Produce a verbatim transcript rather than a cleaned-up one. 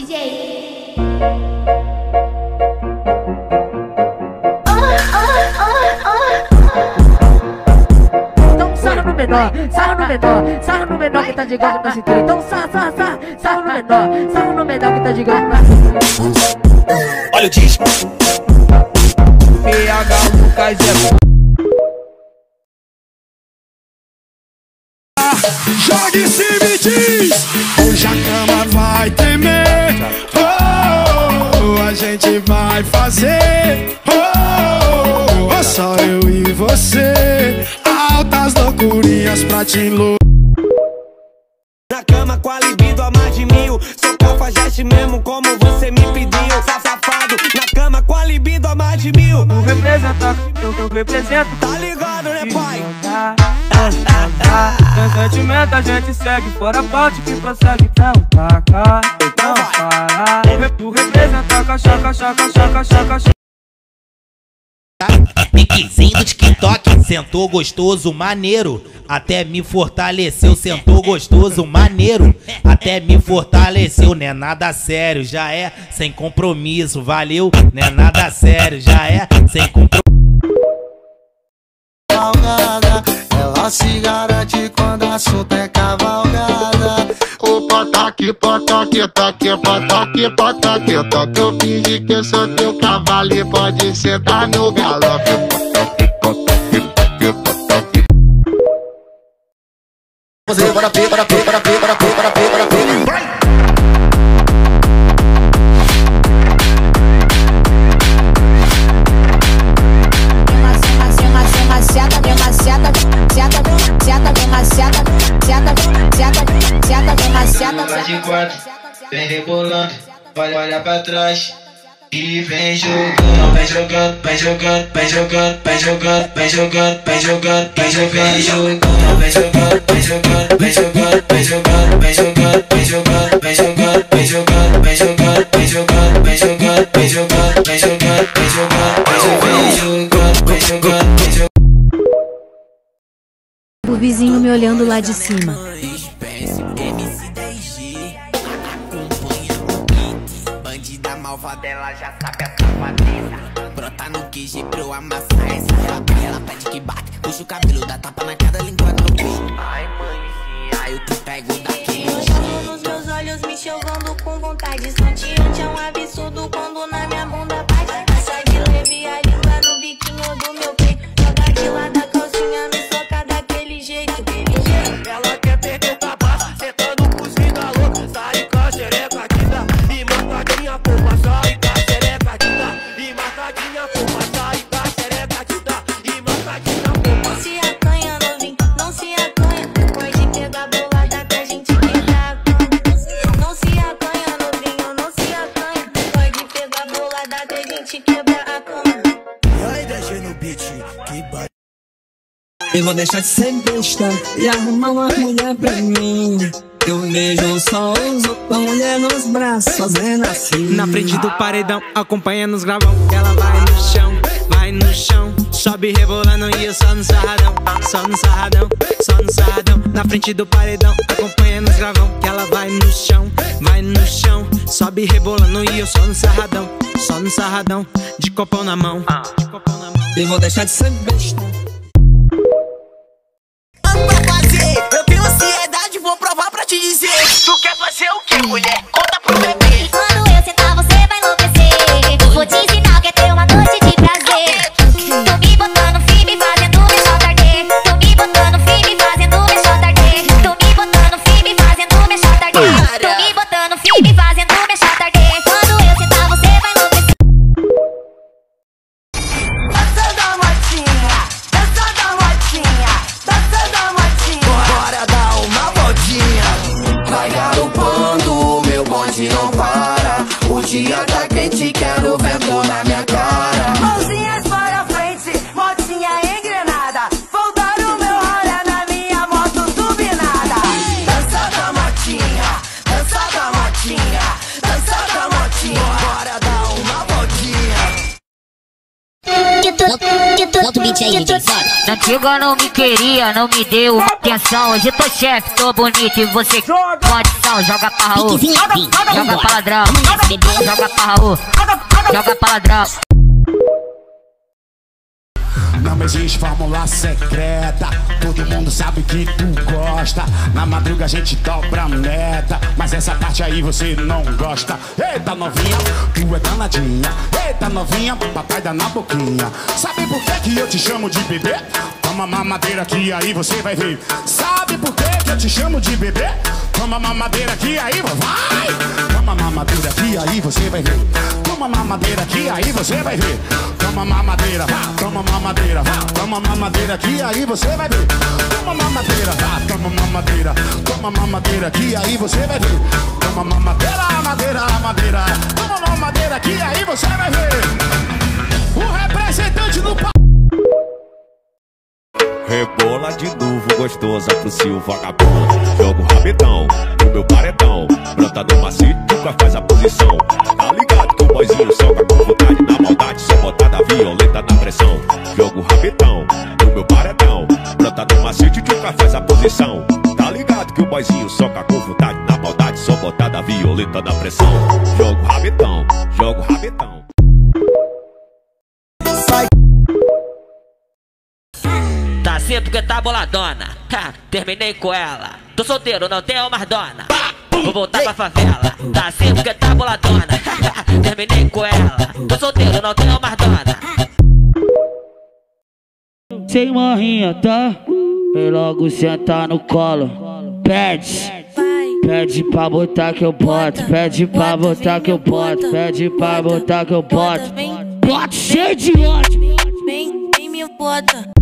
D J. Então sarra no menor, sarra no menor, sarra no menor que tá de gato na cintura. Então sarra, sarra, sarra, sarra no menor, sarra no menor que tá de gato na cintura. Olha o disco. P H Lucas é. Jogue-se e me diz, hoje a cama vai tremer. Oh, a gente vai fazer. Oh, oh, só eu e você. Altas loucurinhas pra te enlouquecer. Na cama com a libido a mais de mil. Sou cafajeste mesmo como você me pediu. Safado, na cama com a libido a mais de mil. Não representa, eu não represento. Tá ligado, né, pai? Sem sentimento a gente segue, fora a parte que prossegue. Então taca, então para. Tu representa caixa, caixa, caixa, caixa, caixa. Piquezinho do TikTok, sentou gostoso, maneiro. Até me fortaleceu, sentou gostoso, maneiro. Até me fortaleceu, né? Nada sério, já é sem compromisso, valeu. Né? Nada sério, já é sem compromisso. Ela se garante quando o assunto é cavalgada. O pataque, pataque, taque, pataque, pataque, toque. Eu fingi que eu sou teu cavalo e pode sentar no galope. Você para pé, para pé, para pé, para pé, para pé, para pé. De quatro, vem rebolando, vai olhar pra trás e vem jogando, vem jogando, vem jogando, vem jogando, vem jogando, vem jogando, vem jogando, vem jogando, vem jogando, vem jogando, vem jogando, vem jogando, vem jogando, vem jogando, vem jogando, vem jogando, vem jogando, vem jogando, vem jogando, vem jogando, vem jogando, vem jogando, vem jogando, vem jogando. O vizinho me olhando lá de cima. Ela já sabe a safadeza. Brota no Q G pra eu amassar essa. Ela pega, ela pede que bate. Puxa o cabelo, dá tapa na cara, língua no cu. Ai, mãezinha, eu te pego daqui. Eu chamo nos meus olhos, me chovando com vontade. Santiante é um absurdo quando na minha bunda bate. Passa de leve a língua no biquinho do meu peito. Joga de lado da calcinha, me soca daquele jeito, daquele jeito. Ela quer perder o cabaço, sentando pros vida louca. Sai com a xereca aqui da e manda a minha porra. Eu vou deixar de ser besta e arrumar uma mulher pra mim. Eu vejo só os outros mulher nos braços fazendo assim. Na frente do paredão, acompanha nos gravão. Ela vai no chão, vai no chão. Sobe rebolando e eu só no sarradão. Só no sarradão, só no sarradão. Na frente do paredão, acompanha nos gravão. Ela vai no chão, vai no chão. Sobe rebolando e eu só no sarradão. Só no sarradão, de copão na mão. Eu vou deixar de ser besta. Eu tenho ansiedade, vou provar pra te dizer. Tu quer fazer o que, mulher? Conta pro bebê. Quando eu sentar, você vai enlouquecer. Vou te ensinar o que é ter uma noite de prazer. Tô me botando firme, fazendo o meu tarde. Tô me botando firme, fazendo o meu tarde. Tô me botando firme, fazendo o meu tarde. Tô me botando firme, fazendo o meu tarde. Quando eu sentar, você vai enlouquecer. Dança da motinha, dança da motinha, dança da motinha. Bora dar uma voltinha. Vai galopando, meu bonde não para. O dia tá quente, quero vento na minha cara. Mãozinhas para frente, motinha engrenada. Vou dar o meu ralé na minha moto turbinada. Dança da motinha, dança da motinha, dança da motinha. Bora dar uma voltinha. Bota o beat aí, D J, sabe? Antiga não me queria, não me deu atenção. Hoje tô chefe, tô bonito e você pode sal. Joga pra Raul, joga pra ladrão, joga pra Raul, joga pra ladrão. Não existe fórmula secreta, todo mundo sabe que tu gosta. Na madruga a gente dobra a meta, mas essa parte aí você não gosta. Eita novinha, tu é danadinha. Eita novinha, papai dá na boquinha. Sabe por que que eu te chamo de bebê? Toma mamadeira que aí você vai ver. Sabe por que que eu te chamo de bebê? Toma mamadeira que aí vai. Toma mamadeira que aí você vai ver. Toma mamadeira que aí você vai ver. Toma mamadeira, toma mamadeira. Toma mamadeira que aí você vai ver. Toma mamadeira, toma mamadeira. Toma mamadeira que aí você vai ver. Toma mamadeira, madeira, madeira. Toma mamadeira que aí você vai ver. O representante do pa... Rebola de novo gostosa pro seu vagabundo. Jogo rabetão no meu paredão. Plantador macio, nunca faz a posição. Tá ligado que o boizinho solta com vontade. Na maldade, só botada violenta na pressão. Jogo rabetão no meu paredão. Plantador macio, nunca faz a posição. Tá ligado que o boizinho soca com vontade. Na maldade, só botada violenta na pressão. Jogo rabetão, jogo rabetão. Tá sim porque tá boladona, ha, terminei com ela. Tô solteiro, não tenho mais dona. Vou voltar pra favela. Tá assim porque tá boladona, ha, ha, terminei com ela. Tô solteiro, não tenho mais dona. Sem morrinha, tá? Vem logo sentar no colo. Pede, pede pra botar que eu boto. Pede pra botar que eu boto. Pede pra botar que eu boto. Boto cheio de ódio. Vem, vem me bota.